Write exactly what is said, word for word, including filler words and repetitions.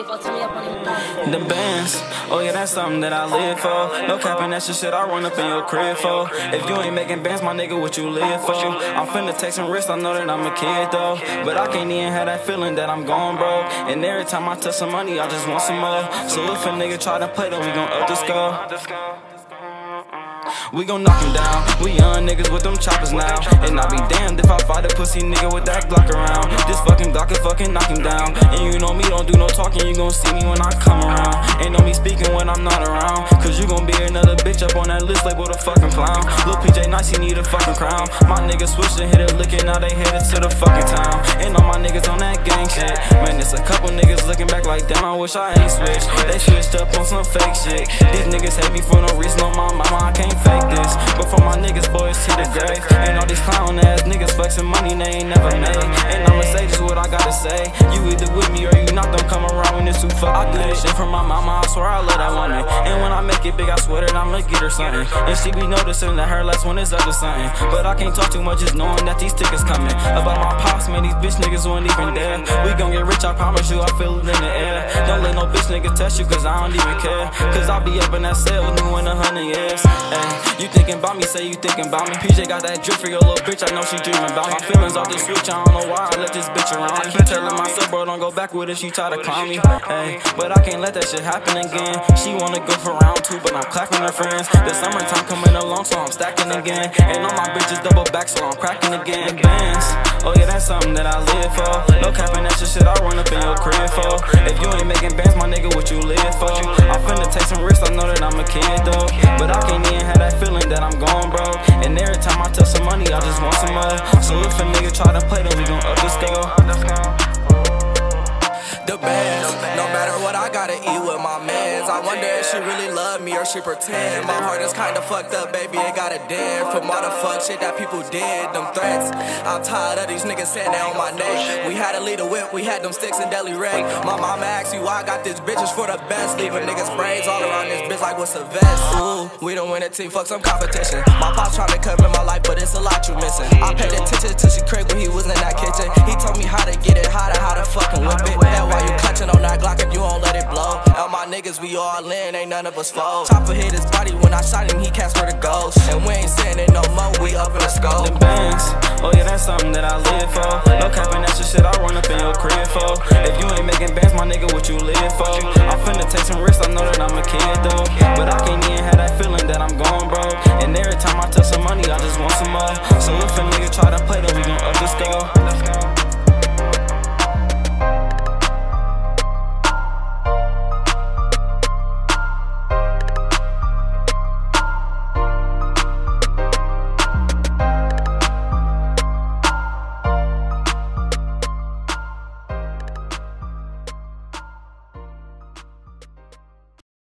The bands, oh yeah, that's something that I live for. No capping, that's the shit I run up in your crib for. If you ain't making bands, my nigga, what you live for? I'm finna take some risks, I know that I'm a kid though, but I can't even have that feeling that I'm going broke. And every time I touch some money, I just want some more. So if a nigga try to play, then we gon' up the score. We gon' knock him down, we young niggas with them choppers now. And I be damned if I fight a pussy nigga with that Glock around. This fucking Glock can fucking knock him down. And you know me, don't do no talking, you gon' see me when I come around. Ain't no me speaking when I'm not around, cause you gon' be another bitch up on that list labeled a fucking clown. Lil P J Nice, he need a fucking crown. My niggas switched and hit a lick and now they headed to the fucking town. And all my niggas on that gang shit. Man, it's a couple niggas looking back like damn, I wish I ain't switched. They switched up on some fake shit. These niggas hate me for no reason, on my mama I can't fake this. But for my niggas, boys to the grave. And all these clown ass niggas flexing money they ain't never made. And I'ma say just what I gotta say. You either with me or you not, don't come around when it's too fucking. I do this shit for my mama, I swear I love that woman. And when I make it big, I swear that I'ma get her something. And she be noticing that her last one is up to something. But I can't talk too much, just knowing that these tickets coming. About my pops, man, these bitch niggas wasn't even there. We gon' get rich, I promise you, I feel it in the air. Don't let no bitch nigga test you, cause I don't even care. Cause I be up in that cell with new in a hundred years. You thinking about me, say you thinking about me. P J got that drip for your little bitch, I know she dreaming about me. My feelings off the switch, I don't know why I let this bitch around. I keep telling myself, bro, don't go back with it, she try to clown me. Ay, but I can't let that shit happen again. She wanna go for round two, but I'm clapping her friends. The summertime coming along, so I'm stacking again. And all my bitches double back, so I'm cracking again. Bands, oh yeah, that's something that I live for. No capping, that's the shit I run up in your crib for. If you ain't making bands, my nigga, what you live for? I'm finna take some risks, I know that I'm a kid though, but I can't even have that feeling that I'm going broke. And every time I touch some money, I just want some more. So if a nigga try to play, then we gon' up the scale. The bands, no matter what, I gotta eat with my mans. I wonder if she really love me or she pretend. My heart is kinda fucked up, baby, it gotta damn. From all the fuck shit that people did, them threats. I'm tired of these niggas sitting there on my neck. We had to lead a whip, we had them sticks and deli wreck. My mama asked you, why I got this bitches for the best. Leaving niggas braids all around this bitch like what's a vest. Ooh, we don't win a team, fuck some competition. My pops trying to come in my life, but it's a lot you missing. I paid attention to she crazy when he was in that kitchen. He told me how to get it, how to, how to fucking whip it. That's why you clutching on that Glock if you won't let it blow. All my niggas, we all in, ain't none of us fold. Chopper hit his body when I shot him, he cast for the ghost. And we ain't sitting in no more, we up in the skull. The bands, oh yeah, that's something that I live for. No capping, that's the shit I run up in your crib for. If you ain't making bands, my nigga, what you live for? I'm finna take some risks, I know that I'm a kid though, but I can't even have that feeling that I'm going broke. And every time I touch some money, I just want some more. So if a nigga try to play, then